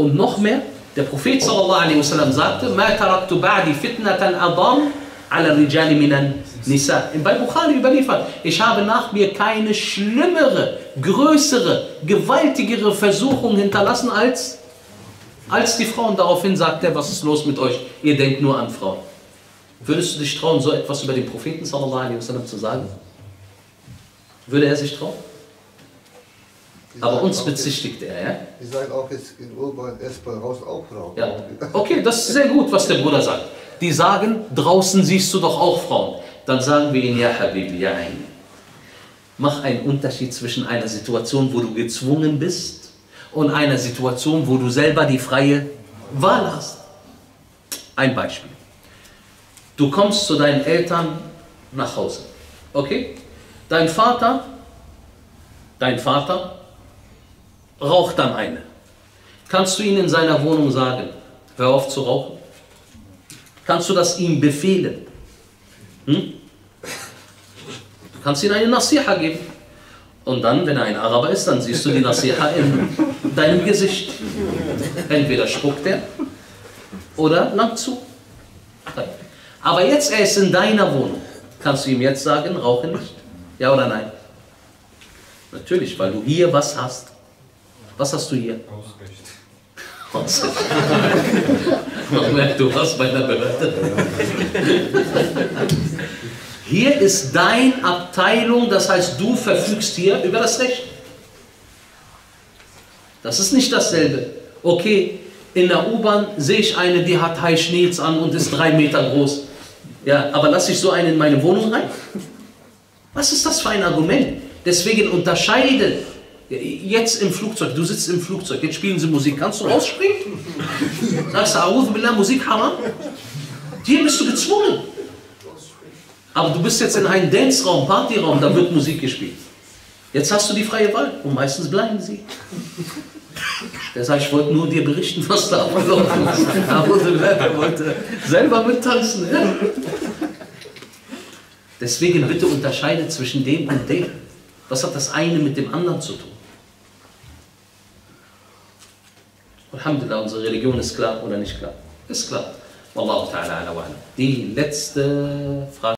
Und noch mehr, der Prophet sallallahu alaihi wasallam sagte: "Ma taraktu ba'di fitnatan adam ala rijali minan nisa." Bei Bukhari überliefert: Ich habe nach mir keine schlimmere, größere, gewaltigere Versuchung hinterlassen als die Frauen. Daraufhin sagt er: Was ist los mit euch? Ihr denkt nur an Frauen. Würdest du dich trauen, so etwas über den Propheten sallallahu alaihi wasallam zu sagen? Würde er sich trauen? Aber uns bezichtigt er, ja? Ich sage auch jetzt in Urban S-Bahn raus auch Frauen. Ja. Okay, das ist sehr gut, was der Bruder sagt. Die sagen, draußen siehst du doch auch Frauen. Dann sagen wir ihnen, ja Habibi, ja ein. Mach einen Unterschied zwischen einer Situation, wo du gezwungen bist und einer Situation, wo du selber die freie Wahl hast. Ein Beispiel. Du kommst zu deinen Eltern nach Hause, okay? Dein Vater raucht dann eine. Kannst du ihn in seiner Wohnung sagen, hör auf zu rauchen? Kannst du das ihm befehlen? Du kannst ihm eine Nasiha geben. Und dann, wenn er ein Araber ist, dann siehst du die Nasiha in deinem Gesicht. Entweder spuckt er oder langt zu. Aber jetzt, er ist in deiner Wohnung. Kannst du ihm jetzt sagen, rauche nicht? Ja oder nein? Natürlich, weil du hier was hast. Was hast du hier? Hausrecht. Hausrecht. Man merkt, du warst bei einer Behörde. Hier ist deine Abteilung, das heißt, du verfügst hier über das Recht. Das ist nicht dasselbe. Okay, in der U-Bahn sehe ich eine, die hat High Schneels an und ist 3 Meter groß. Ja, aber lasse ich so einen in meine Wohnung rein? Was ist das für ein Argument? Deswegen unterscheide. Jetzt im Flugzeug, du sitzt im Flugzeug, jetzt spielen sie Musik. Kannst du rausspringen? Sagst du, A'udhu Billah, Musik haram? Hier bist du gezwungen. Aber du bist jetzt in einem Dance-Raum, Partyraum, da wird Musik gespielt. Jetzt hast du die freie Wahl und meistens bleiben sie. Deshalb, ich wollte nur dir berichten, was da abgelaufen ist. A'udhu Billah, der wollte selber mittanzen. Ja? Deswegen bitte unterscheide zwischen dem und dem. Was hat das eine mit dem anderen zu tun? Alhamdulillah, unsere Religion ist klar oder nicht klar? Ist klar. Wallahu ta'ala. Die letzte Frage.